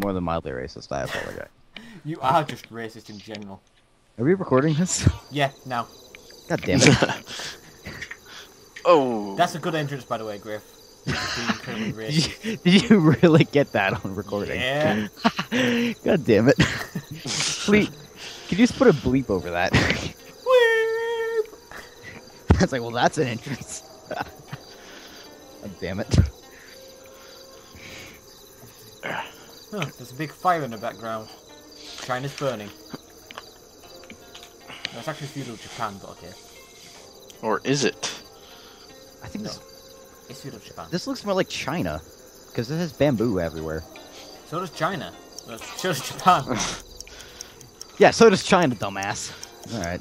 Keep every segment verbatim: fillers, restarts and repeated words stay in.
more than mildly racist. I apologize. You are just racist in general. Are we recording this? Yeah, now. God damn it. Oh. That's a good entrance, by the way, Griff. Did you really get that on recording? Yeah. God damn it. Please, could you just put a bleep over that? That's like, well, that's an entrance. God damn it. Huh, there's a big fire in the background. China's burning. That's no, actually feudal Japan, but okay. Or is it? I think no. This... It's feudal Japan. This looks more like China, because it has bamboo everywhere. So does China. So does Japan. Yeah, so does China, dumbass. Alright.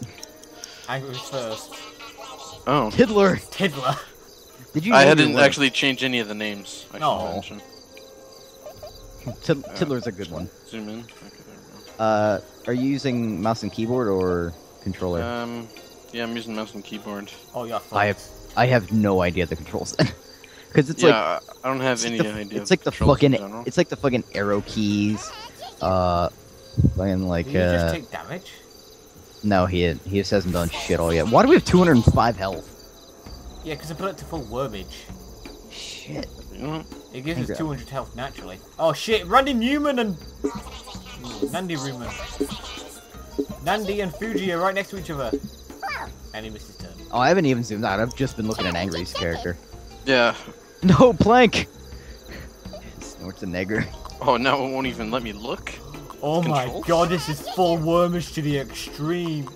Angry first. Oh. Tiddler! Tiddler! Did you? I didn't actually change any of the names. I no. Tid Tiddler's a good one. Zoom in. Okay, there we go. Uh, are you using mouse and keyboard or controller? Um, yeah, I'm using mouse and keyboard. Oh yeah. Fine. I have I have no idea the controls then, because it's yeah, like I don't have any the, idea. It's like the fucking it's like the fucking arrow keys. Uh, playing like Did you uh. just take damage? No, he he just hasn't done shit all yet. Why do we have two hundred five health? Yeah, because I put it to full wormage. Shit. It gives Angry. us two hundred health naturally. Oh shit, Randy Newman and... Nandi Newman. Nandi and Fuji are right next to each other. And he missed his turn. Oh, I haven't even zoomed out. I've just been looking at Angry's character. Yeah. No, Plank! Snorts a nigger. Oh, no, it won't even let me look. Oh Controls? my god, this is full wormish to the extreme.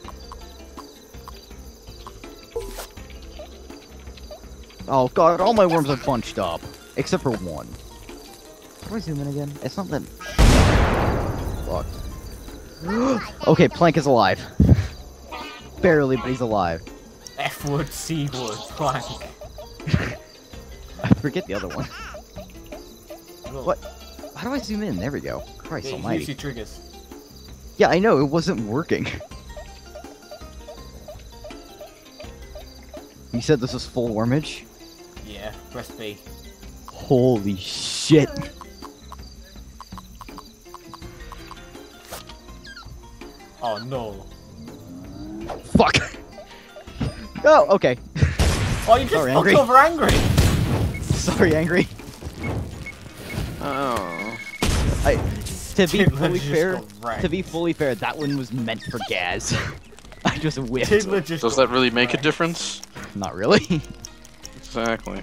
Oh god, all my worms are bunched up. Except for one. Can I zoom in again? It's not that... Fuck. Okay, Plank is alive. Barely, but he's alive. F-word, C-word, Plank. I forget the other one. What? How do I zoom in? There we go. Christ yeah, almighty. Use triggers. Yeah, I know, it wasn't working. You said this was full wormage? Yeah, press B. Holy shit! Oh no! Fuck! Oh, okay. Oh, you just Sorry, fucked angry. over Angry. Sorry, Angry. Oh. I to be Tiddler fully fair, to be fully fair, that one was meant for Gaz. I just whiffed. Just Does that really make a difference? Not really. Exactly.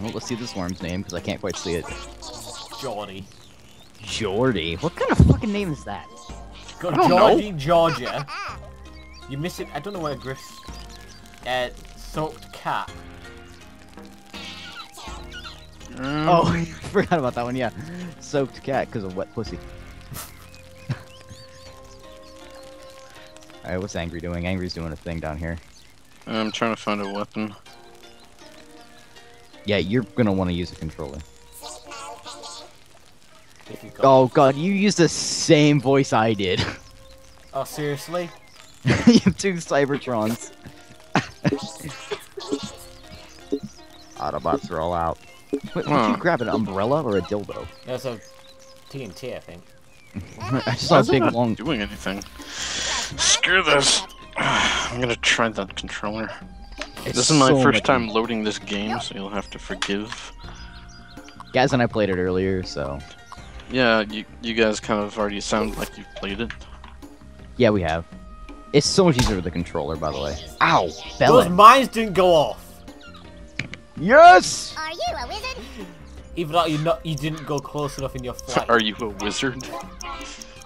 Well, let's see this worm's name, because I can't quite see it. Geordie. Geordie? What kind of fucking name is that? Got Geordie, Georgia. You miss it. I don't know where Griff's... Uh, soaked cat. Mm. Oh, I forgot about that one, yeah. Soaked cat, because of wet pussy. Alright, what's Angry doing? Angry's doing a thing down here. I'm trying to find a weapon. Yeah, you're gonna want to use a controller. Oh god, you used the same voice I did. Oh, seriously? You have two Cybertrons. Autobots are all out. Wait, huh. Did you grab an umbrella or a dildo? That's a T N T, I think. I just saw a big long... not doing anything. Screw this. I'm gonna try that controller. It's this is my so first time fun. loading this game, so you'll have to forgive. Gaz and I played it earlier, so... Yeah, you, you guys kind of already sound like you've played it. Yeah, we have. It's so much easier with the controller, by the way. Ow! Bellin. Those mines didn't go off! Yes! Are you a wizard? Even though you're not, you didn't go close enough in your flight. Are you a wizard?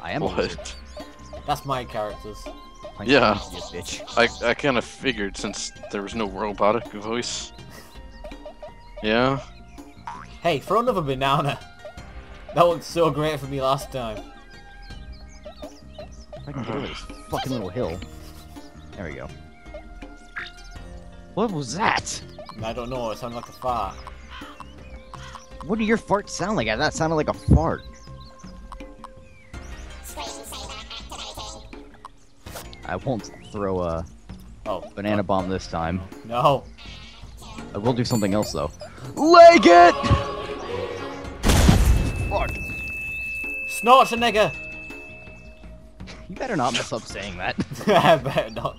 I am what? a wizard. That's my characters. Like, yeah, I, I kind of figured since there was no robotic voice. Yeah. Hey, throw another banana. That looked so great for me last time. I can get over this fucking little hill. There we go. What was that? I don't know, it sounded like a fart. What do your farts sound like? That sounded like a fart. I won't throw a oh, banana bomb this time. No. I will do something else though. Leg it! Fuck. Schwarzenegger! You better not mess up saying that. I better not.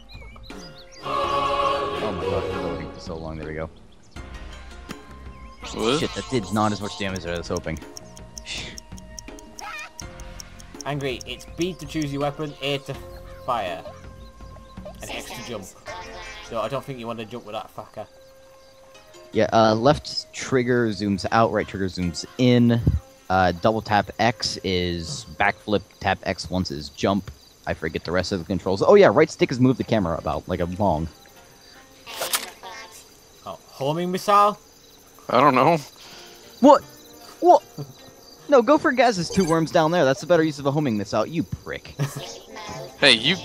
Oh my god, it's loading for so long. There we go. What? Shit, that did not as much damage as I was hoping. Angry, it's B to choose your weapon, A to fire, and X to jump. So I don't think you want to jump with that fucker. Yeah, uh, left trigger zooms out, right trigger zooms in. Uh, double tap X is backflip, tap X once is jump. I forget the rest of the controls. Oh yeah, right stick is move the camera about, like a bong. Oh, homing missile? I don't know. What? What? No, go for Gaz's two worms down there. That's a better use of a homing missile, you prick. Hey, you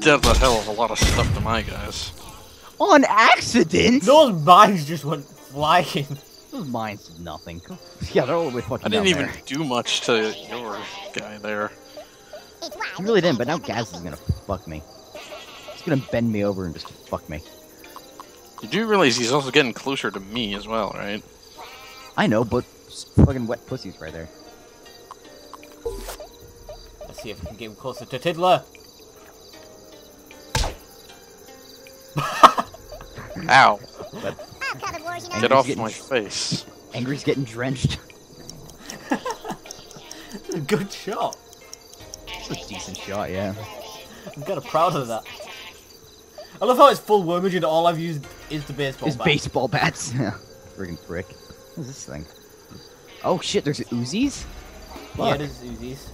did a hell of a lot of stuff to my guys. On accident? Those mines just went flying. Those mines did nothing. Yeah, they're all the way fucking I didn't down even there. do much to your guy there. You really didn't, but now Gaz is gonna fuck me. He's gonna bend me over and just fuck me. You do realize he's also getting closer to me as well, right? I know, but fucking wet pussies right there. Let's see if we can get him closer to Tiddler. Ow. But get off my face. Angry's getting drenched. Good shot. That's a decent shot, yeah. I'm kind of proud of that. I love how it's full wormage and all I've used is the baseball bats. It's baseball bats. Yeah. Friggin' prick. What is this thing? Oh shit, there's Uzis? Fuck. Yeah, there's Uzis.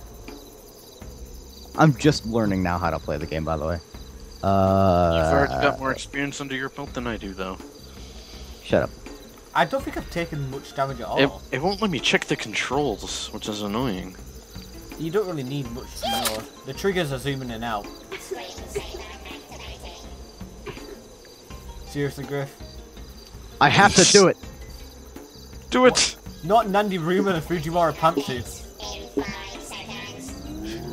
I'm just learning now how to play the game, by the way. Uh, You've already got more experience under your belt than I do, though. Shut up. I don't think I've taken much damage at all. It, it won't let me check the controls, which is annoying. You don't really need much more. The triggers are zooming in and out. Seriously, Griff? I have to do it! Do it! Not Nandi Ruma and Fujiwara pantsuits.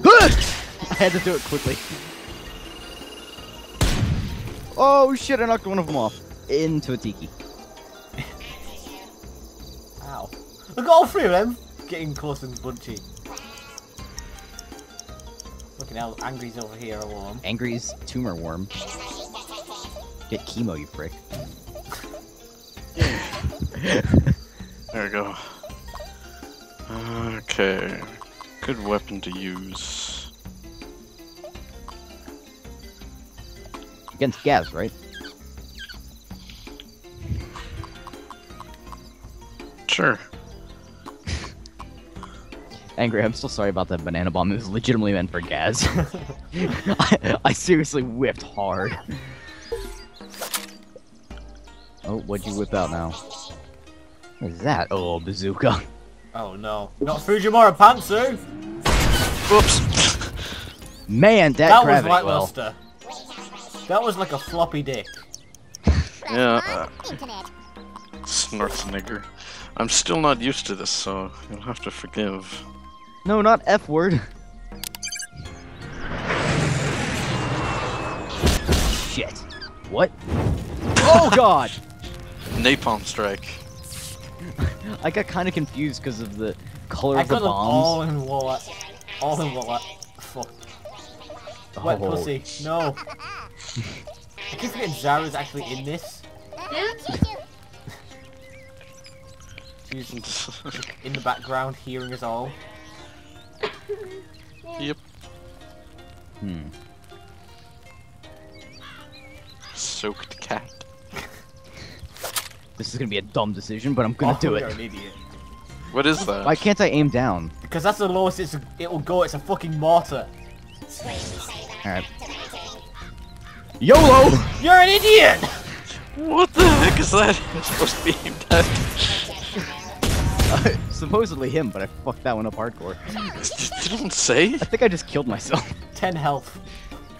I had to do it quickly. Oh shit, I knocked one of them off. Into a tiki. Ow. Look at all three of them getting close and bunchy. Looking how Angry's over here, a worm. Angry's tumor worm. Get chemo, you prick. There we go. Okay. Good weapon to use. Against Gaz, right? Sure. Angry, I'm still sorry about that banana bomb. It was legitimately meant for Gaz. I, I seriously whipped hard. Oh, what'd you whip out now? What is that? Oh, bazooka. Oh no. Not Fujiwara Pantsu! Whoops. Man, that, that gravity was lackluster. Well. That was like a floppy dick. Yeah. Uh, Schwarzenegger. I'm still not used to this, so you'll have to forgive. No, not F word. Shit. What? Oh god! Napalm strike. I got kind of confused because of the color I of the bombs. I got all in wallet. All in wallet. Fuck. Oh. Wet pussy. No. I keep forgetting Zara's actually in this. She's in the background hearing us all. Yep. Hmm. Soaked cat. This is gonna be a dumb decision, but I'm gonna oh, do it. You're an idiot. What is that? Why can't I aim down? Because that's the lowest it's a, it'll go. It's a fucking mortar. Alright. YOLO! You're an idiot! What the heck is that? It's supposed to be aimed at. uh, supposedly him, but I fucked that one up hardcore. You don't say? I think I just killed myself. ten health.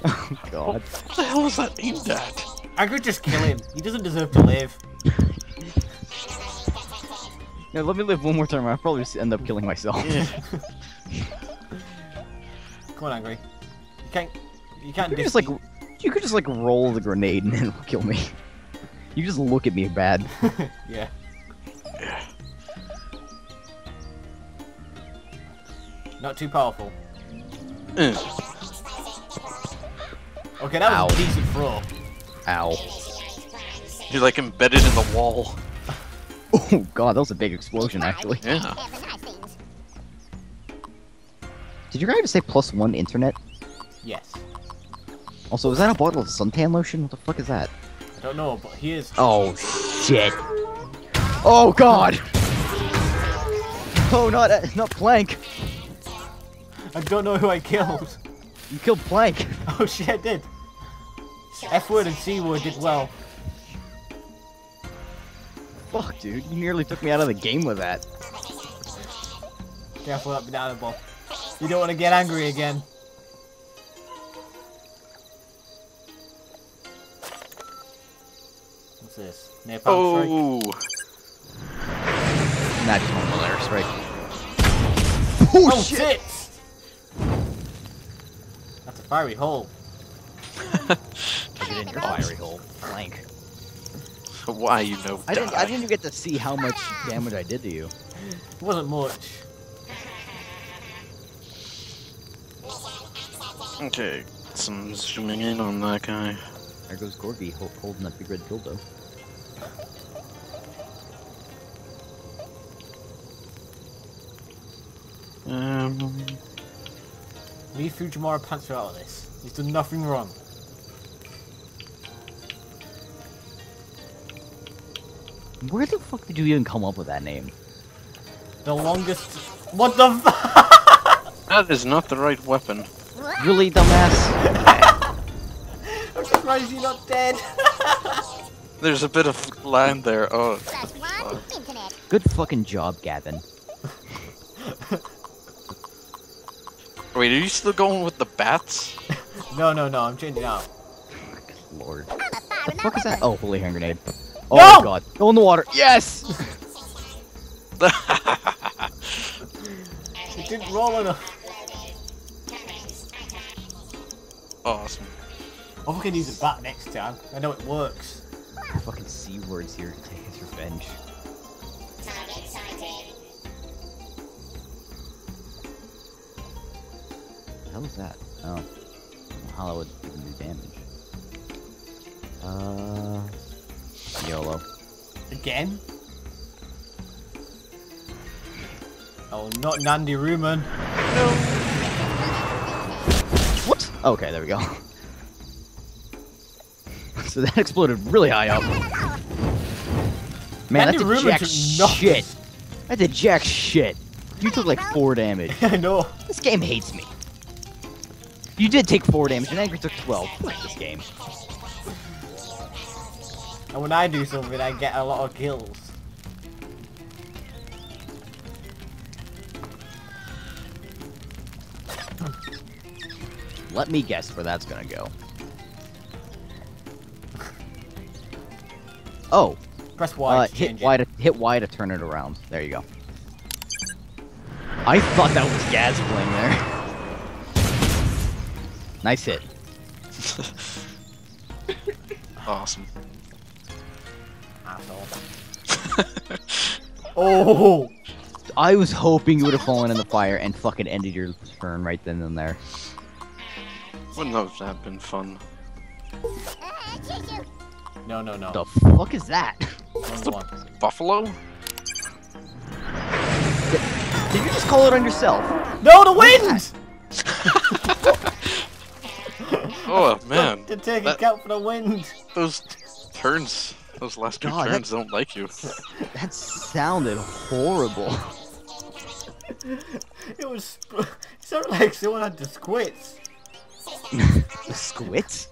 Oh god. What the hell is that aimed at? I could just kill him. He doesn't deserve to live. Now let me live one more time. I'll probably just end up killing myself. Yeah. Come on, Angry. You can't. You can't. You could just like. You could just like roll the grenade and it'll kill me. You just look at me bad. Yeah. Yeah. Not too powerful. Mm. Okay, that Ow. was a decent throw. Ow. You're like embedded in the wall. Oh god, that was a big explosion actually. Yeah. Did you guys say plus one internet? Yes. Also, is that a bottle of suntan lotion? What the fuck is that? I don't know, but he is. Oh shit. Oh god. Oh, not uh, not Plank. I don't know who I killed. You killed Plank. Oh shit, I did. F word and C word did well. Fuck, dude, you nearly took me out of the game with that. Careful that banana ball. You don't want to get angry again. What's this? Napalm oh. strike? Not just normal air strike. Oh, oh shit. shit! That's a fiery hole. Get in your fiery hole, Plank. Why you know? I didn't. I didn't even get to see how much damage I did to you. It wasn't much. Okay, some zooming in on that guy. There goes Gorby holding that big red dildo. Um. Leave Fujimura Panther out of this. He's done nothing wrong. Where the fuck did you even come up with that name? The longest... What the fuck? That is not the right weapon. Really, dumbass? I'm surprised you're not dead. There's a bit of land there. Oh. Good fucking job, Gavin. Wait, are you still going with the bats? No, no, no. I'm changing out. Lord. What the fuck is that? Oh, holy hand grenade. Oh no! My god, go in the water. Yes! It didn't roll enough. Awesome. Oh, we can use it back next time. I know it works. The fucking C word's here to take his revenge. How was that? Oh. I don't know how that would even do damage. Uh. YOLO. Again? Oh, not Nandi Ruman. No. What? Okay, there we go. So that exploded really high up. Man, Nandi that's a jack shit. That's a jack shit. You took like four damage. I know. This game hates me. You did take four damage, and Angry took twelve. I like this game. And when I do something, I get a lot of kills. Let me guess where that's gonna go. Oh. Press Y. Uh, to hit Y to hit Y to turn it around. There you go. I thought that was Gaz playing there. Nice hit. Awesome. Oh! I was hoping you would have fallen in the fire and fucking ended your turn right then and there. Wouldn't that have been fun? No, no, no. The fuck is that? That's the buffalo? Did, did you just call it on yourself? No, the wind! Oh man! To take that, account for the wind. Those turns. Those last two God, turns that, don't like you. That sounded horrible. It was... It sounded like someone had the squits. The squits?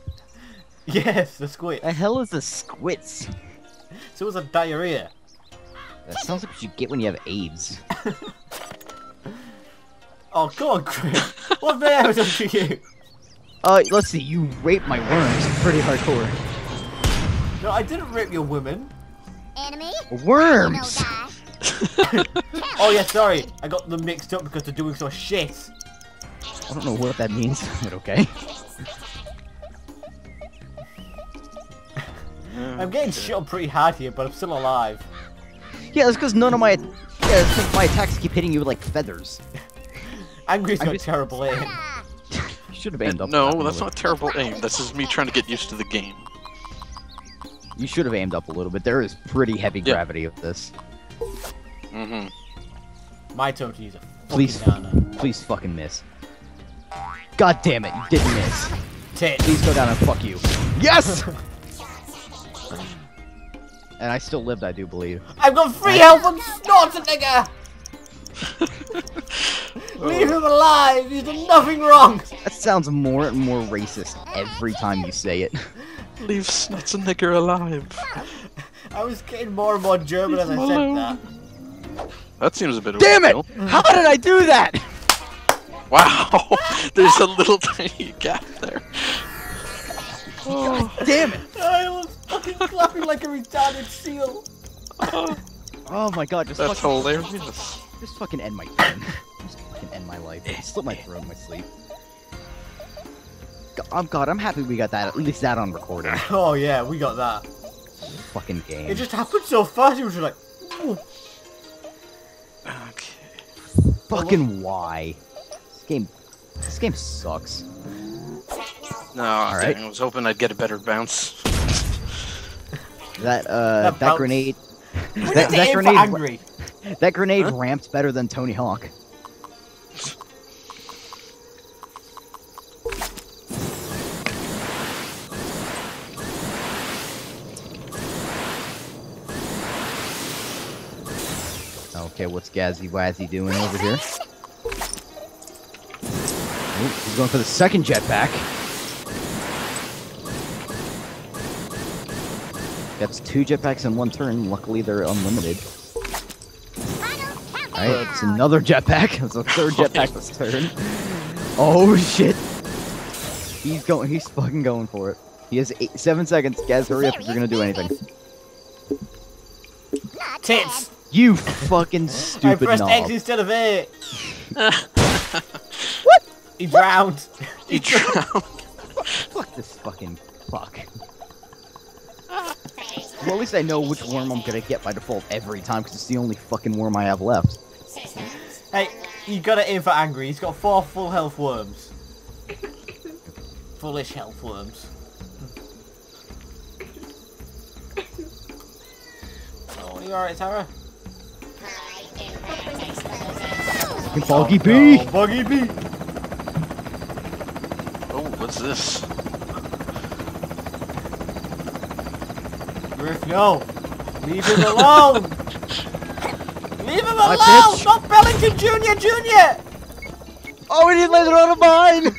Yes, the squits. The hell is the squits? So it was a diarrhea. That sounds like what you get when you have AIDS. Oh, come on, Griff. What the hell was after you? Uh, let's see. You raped my worms pretty hardcore. No, I didn't rape your women. Enemy? Worms! Oh yeah, sorry. I got them mixed up because they're doing so shit. I don't know what that means, but okay. I'm getting shit on pretty hard here, but I'm still alive. Yeah, that's because none of my... Yeah, that's because my attacks keep hitting you with, like, feathers. Angry's got terrible aim. Should have aimed up. No, that's really. Not terrible aim. This is me trying to get used to the game. You should have aimed up a little bit. There is pretty heavy yeah. gravity of this. Mm-hmm. My turn to use a Please, down please fucking miss. God damn it, you didn't miss. Tit. Please go down and fuck you. Yes! And I still lived, I do believe. I've got free health from Snorter, nigga! Leave him alive! He's done nothing wrong! That sounds more and more racist every time you say it. Leave Snotzenegger alive. I was getting more and more German Leave as I said that. That seems a bit of Damn it! Deal. How did I do that? Wow. There's a little tiny gap there. Oh. God damn it! I was fucking clapping like a retarded seal. Oh my god, just That's fucking hilarious. Just fucking end my turn. Just fucking end my life. I slit my throat in my sleep. Oh god, I'm happy we got that, at least that on recording. Oh yeah, we got that. Fucking game. It just happened so fast, it was just like... Ooh. Okay. Fucking why? This game... This game sucks. No, All right. I was hoping I'd get a better bounce. That, uh, that, that bounce. grenade... that, that grenade... Angry. That grenade huh? ramped better than Tony Hawk. Okay, what's Gazzy Wazzy doing over here? Ooh, he's going for the second jetpack. That's two jetpacks in one turn. Luckily, they're unlimited. Alright, it's another jetpack. It's a third jetpack this turn. Oh shit! He's going. He's fucking going for it. He has eight, seven seconds. Gaz, hurry up if you're gonna do anything. Tits. You fucking stupid knob. I pressed knob. X instead of A. What? He drowned. He drowned. Fuck this fucking fuck. Well, at least I know which worm I'm gonna get by default every time, because it's the only fucking worm I have left. Hey, you gotta aim for Angry. He's got four full health worms. Foolish health worms. Oh, you alright, Tara? Boggy B! Oh, no. Boggy B! Oh, what's this? Griff, no! Leave him alone! Leave him My alone! Pitch. Not Bellington Junior Junior! Oh, he didn't let it out of mine!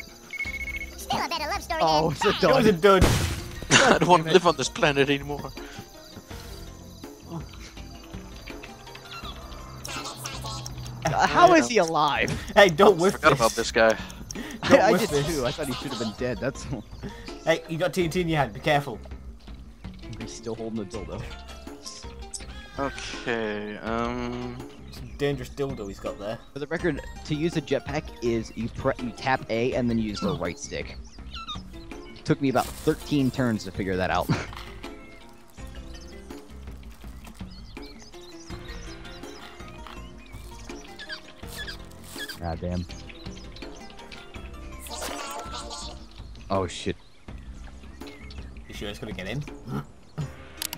Still a better love story oh, it's a dud. It was a dud. I don't want to live on this planet anymore. How is he alive? Hey, don't whiff this. I forgot about this guy. Don't I, I did this. too. I thought he should have been dead, that's all. Hey, you got T N T in your hand. Be careful. He's still holding a dildo. Okay, um... some dangerous dildo he's got there. For the record, to use a jetpack is you, pre you tap A and then you use the right stick. It took me about thirteen turns to figure that out. God damn. Oh shit. You sure it's gonna get in? Huh? I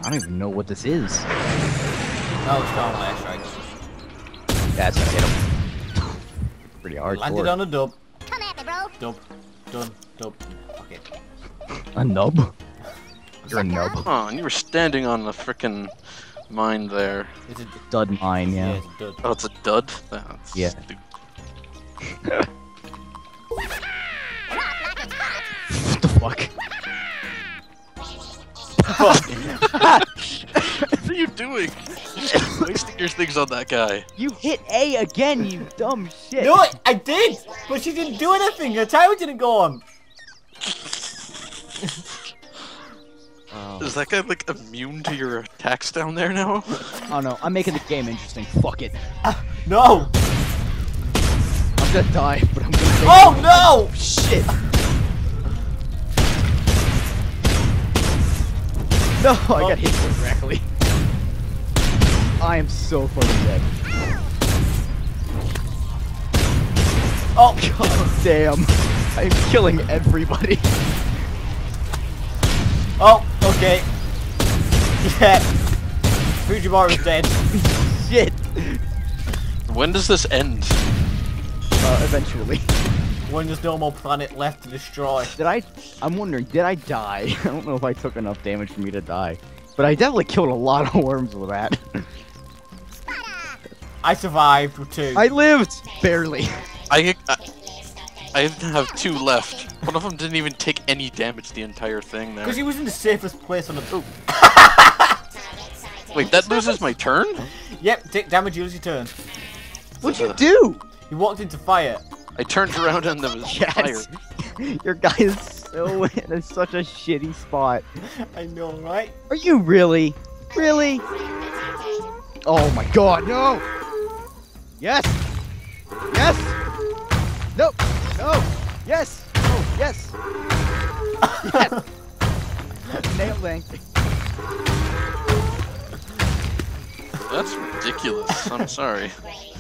don't even know what this is. Oh, it's called last strike. That's gonna hit him. Pretty hard. Landed on a dub. Come at me, bro. Dub. Dub. Dub. Fuck it. A nub? You're a nub. Oh, and you were standing on the frickin' mine there. It's a dud mine, yeah. yeah it's a dud. Oh, it's a dud? That's yeah. stupid. What the fuck? What are you doing? You're wasting your things on that guy. You hit A again, you dumb shit. No, I did, but she didn't do anything. Her timer didn't go on. Oh. Is that guy like immune to your attacks down there now? Oh no, I'm making the game interesting. Fuck it. Uh, no. I'm gonna die, but I'm gonna die. Oh no! Oh, shit! No, oh. I got hit directly. I am so fucking dead. Oh, god damn. I'm killing everybody. Oh, okay. Yeah. Fujibar is dead. Shit. When does this end? Uh, eventually. When there's no more planet left to destroy. Did I... I'm wondering, did I die? I don't know if I took enough damage for me to die. But I definitely killed a lot of worms with that. I survived with two. I lived! Barely. I, I, I have two left. One of them didn't even take any damage the entire thing there. Because he was in the safest place on the boat. Wait, that loses my turn? Yep, take damage, you lose your turn. What'd you do? You walked into fire. I turned around and there was yes. fire. Your guy is so in such a shitty spot. I know, right? Are you really? Really? Oh my god, no! Yes! Yes! No! No! Yes! Oh, yes! Yes! Nailing. That's ridiculous. I'm sorry.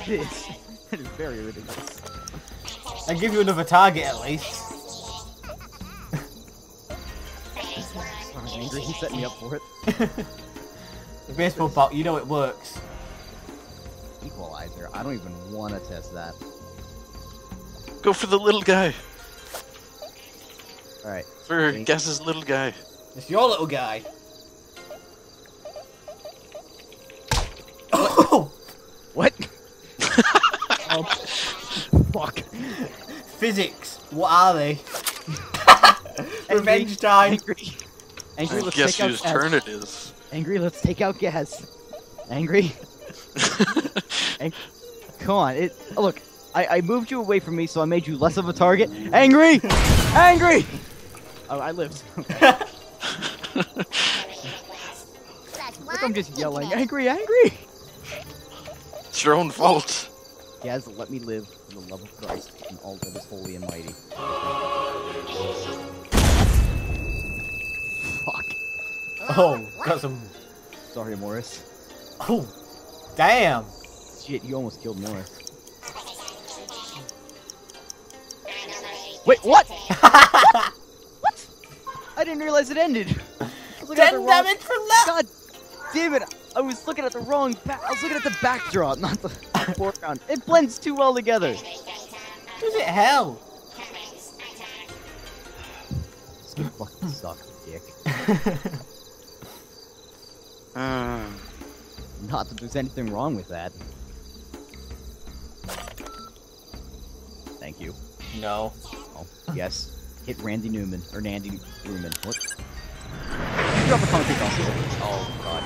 It is. It is very ridiculous. I give you another target at least. Sorry, Angry, he set me up for it. The baseball bat, you know it works. Equalizer, I don't even want to test that. Go for the little guy. Alright. For Gaz's little guy. It's your little guy. Oh! What? Oh. Fuck. Physics. What are they? Revenge time. Angry. Angry. I let's guess take whose out turn Gaz. It is. Angry, let's take out Gaz. Angry. Ang Come on. It. Oh, look, I, I moved you away from me, so I made you less of a target. Angry. Angry. Oh, I lived. Okay. Look, I'm just yelling. Angry. Angry. It's your own fault. Gaz, let me live for the love of Christ and all that is holy and mighty. Fuck. Oh, got some... Sorry, Morris. Oh, damn! Shit, you almost killed Morris. Wait, what? What? What? I didn't realize it ended. Ten damage for left! God damn it! I was looking at the wrong back. I was looking at the backdrop, not the foreground. It blends too well together. Does it hell? This game fucking sucks, dick. uh, not that there's anything wrong with that. Thank you. No. Oh, yes. Hit Randy Newman or Nandy Newman. What? You drop a concrete also. Oh god.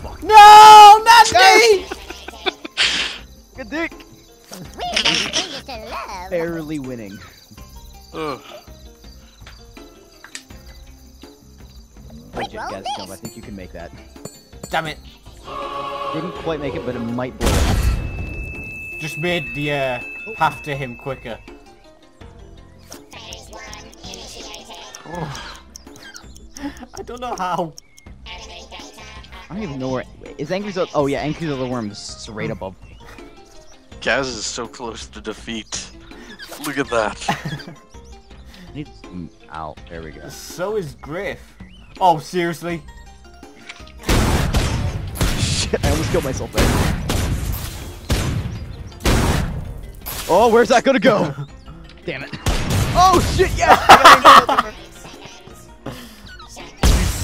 Fuck. No, not me! Good dick. Barely winning. Ugh. Budget, guys, come. I think you can make that. Damn it! Didn't quite make it, but it might blow up. Just made the uh, oh. path to him quicker. Oh. I don't know how. I don't even know where- is Angry's other- oh yeah, Angry's other worm is straight above me. Gaz is so close to defeat. Look at that. Needs some out. There we go. So is Griff. Oh, seriously? Shit, I almost killed myself there. Oh, where's that gonna go? Damn it. Oh shit, yeah! You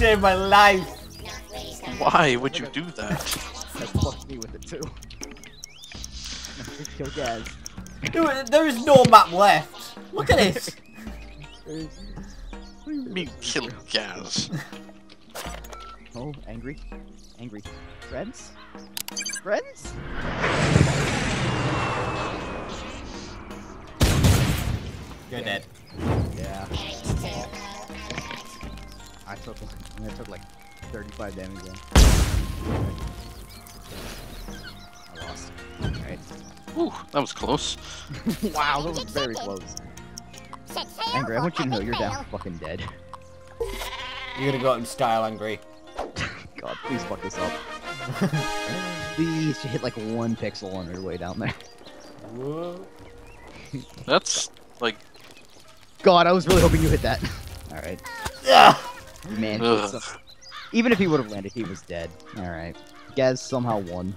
saved my life! Why would you do that? That fucked me with it too. Kill Gaz. Dude, there is no map left. Look at this. Me kill Gaz. Oh, Angry, Angry. Friends, friends. You're yeah. dead. Yeah. I took. I took like. thirty-five damage then. I lost. Alright. Ooh, that was close. Wow, that was very close. Angry, I want you to know you're down fucking dead. You're gonna go out in style, Angry. God, please fuck this up. Please hit like one pixel on your way down there. Whoa. That's like. God, I was really hoping you hit that. All right. Ugh. Man, Ugh. Even if he would have landed, he was dead. All right. Gaz somehow won.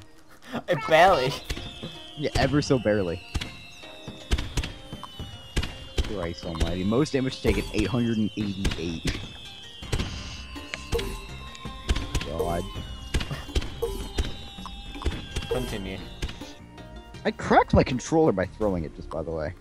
I barely. Yeah, ever so barely. Christ almighty. Most damage taken, eight hundred eighty-eight. God. Continue. I cracked my controller by throwing it, just by the way.